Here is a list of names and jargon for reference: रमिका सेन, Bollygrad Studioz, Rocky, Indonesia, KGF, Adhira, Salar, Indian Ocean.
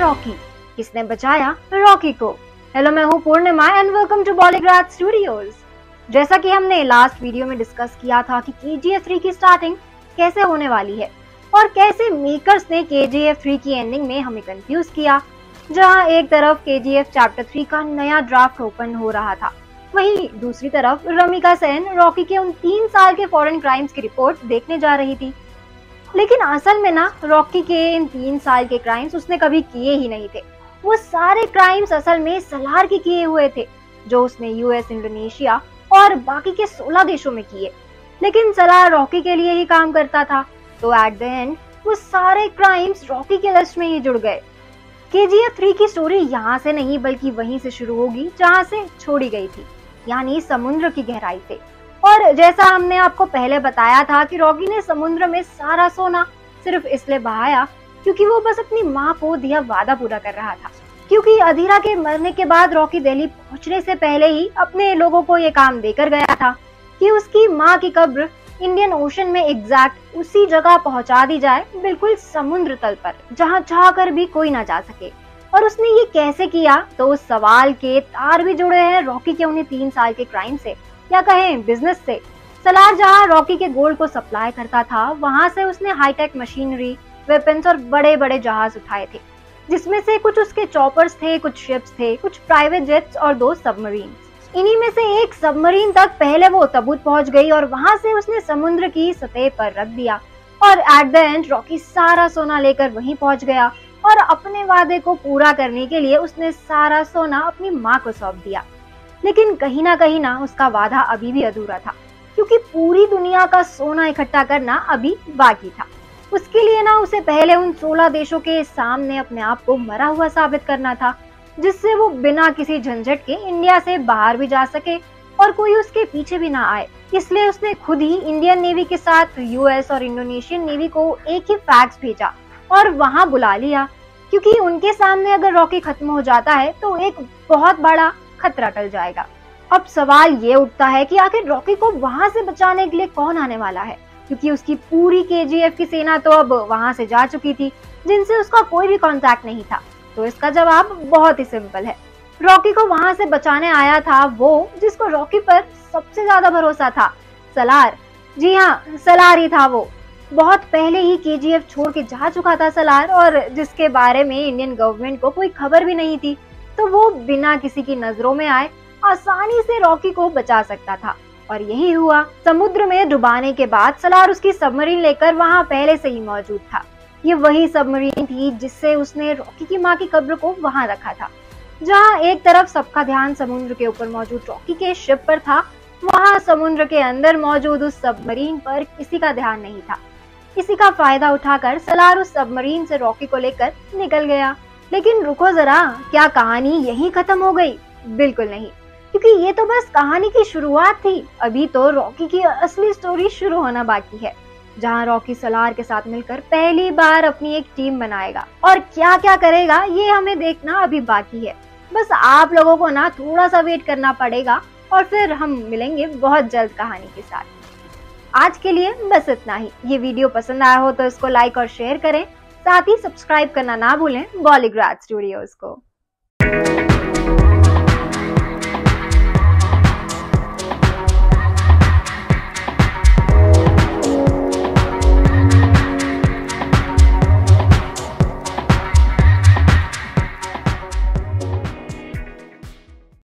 Rocky किसने बचाया Rocky को। हेलो, मैं हूं Purnima and welcome to Bollywood studios. जैसा कि हमने लास्ट वीडियो में डिस्कस किया था कि KGF 3 की स्टार्टिंग कैसे होने वाली है और कैसे मेकर्स ने KGF 3 की एंडिंग में हमें कंफ्यूज किया। जहां एक तरफ KGF चैप्टर 3 का नया ड्राफ्ट ओपन हो रहा था, वहीं दूसरी तरफ रमिका सेन रॉकी के उन 3 साल के फॉरेन क्राइम्स की रिपोर्ट देखने जा रही थी। लेकिन असल में ना, रॉकी के इन 3 साल के क्राइम्स उसने कभी किए ही नहीं थे। वो सारे क्राइम्स असल में सलार के किए हुए थे, जो उसने US, इंडोनेशिया और बाकी के 16 देशों में किए। लेकिन सलार रॉकी के लिए ही काम करता था, तो एट द एंड वो सारे क्राइम्स रॉकी के लिस्ट में ही जुड़ गए। KGF 3 की स्टोरी यहाँ से नहीं बल्कि वहीं से शुरू होगी जहाँ से छोड़ी गई थी, यानी समुद्र की गहराई से। और जैसा हमने आपको पहले बताया था कि रॉकी ने समुद्र में सारा सोना सिर्फ इसलिए बहाया क्योंकि वो बस अपनी माँ को दिया वादा पूरा कर रहा था। क्योंकि अधीरा के मरने के बाद रॉकी दिल्ली पहुँचने से पहले ही अपने लोगों को ये काम देकर गया था कि उसकी माँ की कब्र इंडियन ओशन में एग्जैक्ट उसी जगह पहुँचा दी जाए, बिल्कुल समुद्र तल पर, जहाँ चाह कर भी कोई ना जा सके। और उसने ये कैसे किया, तो उस सवाल के तार भी जुड़े हैं रॉकी के उन्हें 3 साल के क्राइम से, या कहें बिजनेस से। सलार जहां रॉकी के गोल्ड को सप्लाई करता था, वहां से उसने हाईटेक मशीनरी, वेपन्स और बड़े बड़े जहाज उठाए थे, जिसमें से कुछ उसके चॉपर्स थे, कुछ शिप्स थे, कुछ प्राइवेट जेट्स और 2 सबमरीन। इन्हीं में से एक सबमरीन तक पहले वो तबूत पहुंच गई और वहां से उसने समुद्र की सतह पर रख दिया। और एट द एंड रॉकी सारा सोना लेकर वहीं पहुंच गया और अपने वादे को पूरा करने के लिए उसने सारा सोना अपनी माँ को सौंप दिया। लेकिन कहीं ना उसका वादा अभी भी अधूरा था, क्योंकि पूरी दुनिया का सोना इकट्ठा करना अभी बाकी था। उसके लिए ना उसे पहले उन 16 देशों के सामने अपने आप को मरा हुआ साबित करना था, जिससे वो बिना किसी झंझट के इंडिया से बाहर भी जा सके और कोई उसके पीछे भी ना आए। इसलिए उसने खुद ही इंडियन नेवी के साथ US और इंडोनेशियन नेवी को एक ही फैक्स भेजा और वहाँ बुला लिया, क्योंकि उनके सामने अगर रॉकी खत्म हो जाता है तो एक बहुत बड़ा खतरा टल जाएगा। अब सवाल ये उठता है कि आखिर रॉकी को वहां से बचाने के लिए कौन आने वाला है, क्योंकि उसकी पूरी KGF की सेना तो अब वहां से जा चुकी थी, जिनसे उसका कोई भी कांटेक्ट नहीं था। तो इसका जवाब बहुत ही सिंपल है, रॉकी को वहां से बचाने आया था वो जिसको रॉकी पर सबसे ज्यादा भरोसा था, सलार। जी हाँ, सलार ही था वो। बहुत पहले ही KGF छोड़ के जा चुका था सलार, और जिसके बारे में इंडियन गवर्नमेंट को कोई खबर भी नहीं थी। तो वो बिना किसी की नजरों में आए आसानी से रॉकी को बचा सकता था, और यही हुआ। समुद्र में डुबाने के बाद सलार उसकी सबमरीन लेकर वहां पहले से ही मौजूद था। ये वही सबमरीन थी जिससे उसने रॉकी की मां की कब्र को वहां रखा था। जहां एक तरफ सबका ध्यान समुद्र के ऊपर मौजूद रॉकी के शिप पर था, वहां समुद्र के अंदर मौजूद उस सबमरीन पर किसी का ध्यान नहीं था। इसी का फायदा उठाकर सलार उस सबमरीन से रॉकी को लेकर निकल गया। लेकिन रुको जरा, क्या कहानी यहीं खत्म हो गई? बिल्कुल नहीं, क्योंकि ये तो बस कहानी की शुरुआत थी। अभी तो रॉकी की असली स्टोरी शुरू होना बाकी है, जहां रॉकी सलार के साथ मिलकर पहली बार अपनी एक टीम बनाएगा और क्या क्या करेगा ये हमें देखना अभी बाकी है। बस आप लोगों को ना थोड़ा सा वेट करना पड़ेगा, और फिर हम मिलेंगे बहुत जल्द कहानी के साथ। आज के लिए बस इतना ही। ये वीडियो पसंद आया हो तो इसको लाइक और शेयर करें, साथ ही सब्सक्राइब करना ना भूलें बॉलीवुड स्टूडियोज को।